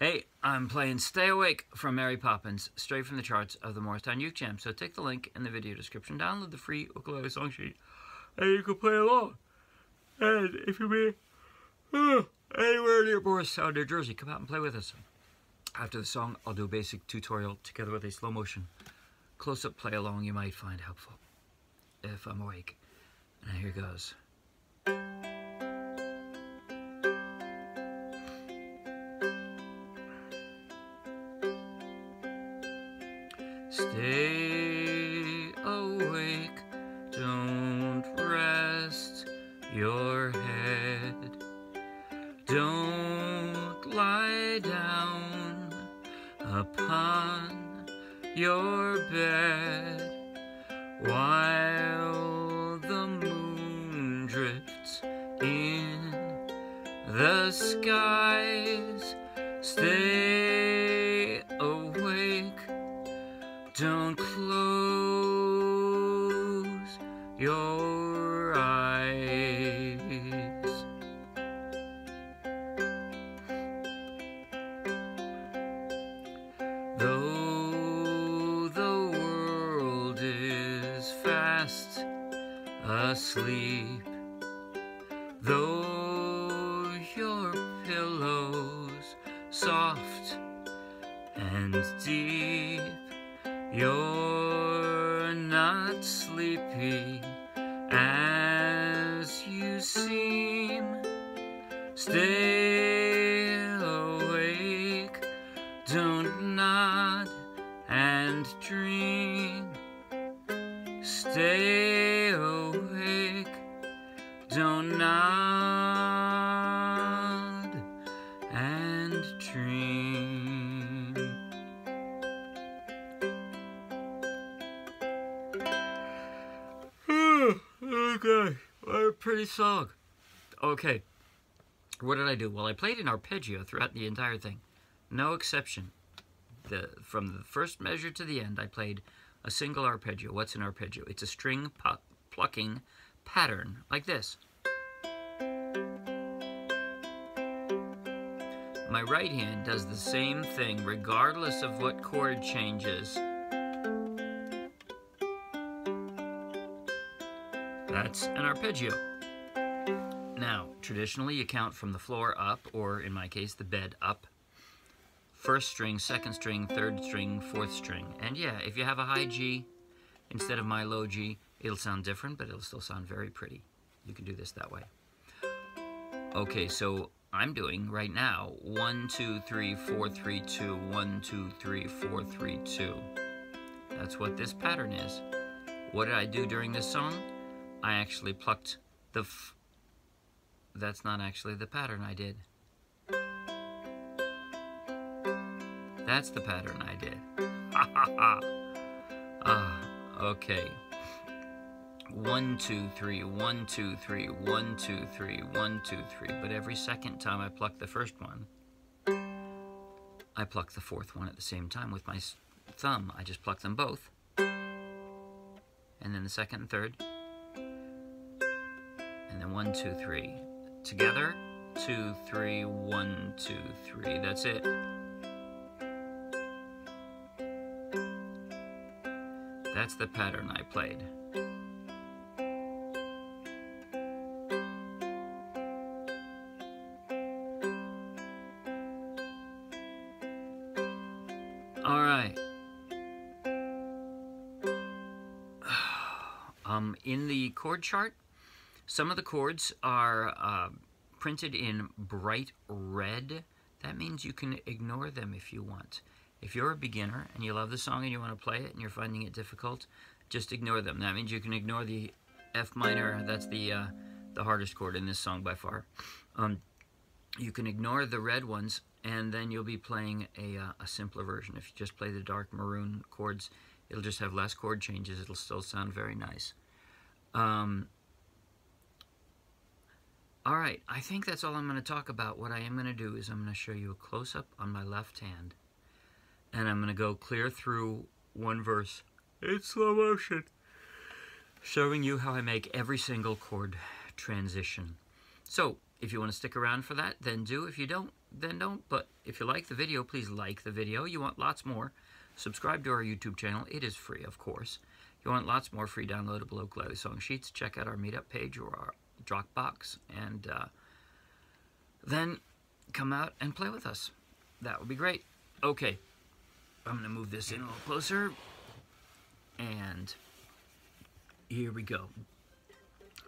Hey, I'm playing Stay Awake from Mary Poppins, straight from the charts of the Morristown Uke Jam. So take the link in the video description, download the free ukulele song sheet, and you can play along. And if you're anywhere near Morristown, New Jersey, come out and play with us. After the song, I'll do a basic tutorial together with a slow motion close-up play along you might find helpful, if I'm awake. And here goes. Stay awake, don't rest your head. Don't lie down upon your bed while the moon drifts in the skies. Stay awake, don't close your eyes. Though the world is fast asleep, though your pillow's soft and deep, you're not sleepy as you seem. Stay awake, don't nod and dream. Stay awake, don't nod and dream. Okay, what a pretty song. Okay, what did I do? Well, I played an arpeggio throughout the entire thing. No exception. From the first measure to the end, I played a single arpeggio. What's an arpeggio? It's a string plucking pattern, like this. My right hand does the same thing, regardless of what chord changes. That's an arpeggio. Now, traditionally you count from the floor up, or in my case, the bed up. First string, second string, third string, fourth string. And yeah, if you have a high G instead of my low G, it'll sound different, but it'll still sound very pretty. You can do this that way. Okay, so I'm doing right now 1, 2, 3, 4, 3, 2, 1, 2, 3, 4, 3, 2. That's what this pattern is. What did I do during this song? I actually plucked the F. That's not actually the pattern I did. That's the pattern I did. Ha ha ha. Okay. 1, 2, 3, 1, 2, 3, 1, 2, 3, 1, 2, 3. But every second time I pluck the first one, I pluck the fourth one at the same time with my thumb. I just pluck them both. And then the second and third. And then 1, 2, 3. Together, 2, 3, 1, 2, 3. That's it. That's the pattern I played. All right. In the chord chart, some of the chords are printed in bright red. That means you can ignore them if you want. If you're a beginner and you love the song and you want to play it and you're finding it difficult, just ignore them. That means you can ignore the F minor. That's the hardest chord in this song by far. You can ignore the red ones, and then you'll be playing a simpler version. If you just play the dark maroon chords, it'll just have less chord changes. It'll still sound very nice. All right, I think that's all I'm going to talk about. What I am going to do is I'm going to show you a close-up on my left hand, and I'm going to go clear through one verse in slow motion, showing you how I make every single chord transition. So, if you want to stick around for that, then do. If you don't, then don't. But if you like the video, please like the video. You want lots more. Subscribe to our YouTube channel. It is free, of course. You want lots more free downloadable ukulele song sheets, check out our Meetup page or our Dropbox, and then come out and play with us. That would be great. Okay, I'm going to move this in a little closer, and here we go.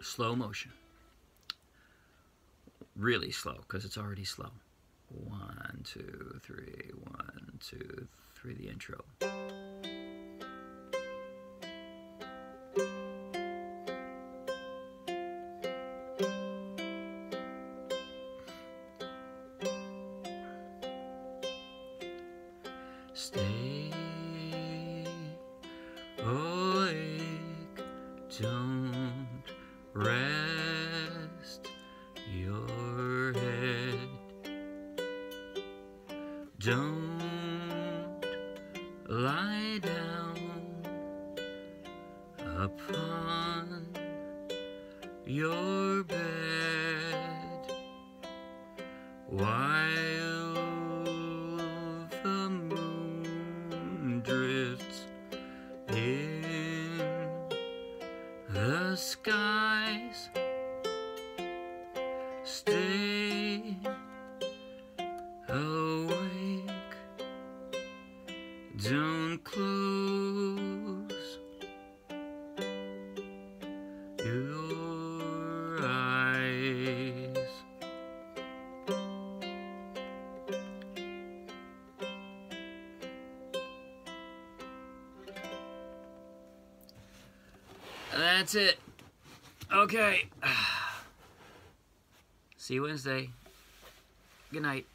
Slow motion. Really slow, because it's already slow. 1, 2, 3, 1, 2, 3, the intro. Stay awake, don't rest your head, don't lie down upon your bed while the moon drifts in the skies. Stay awake, don't close your eyes. That's it. Okay. See you Wednesday. Good night.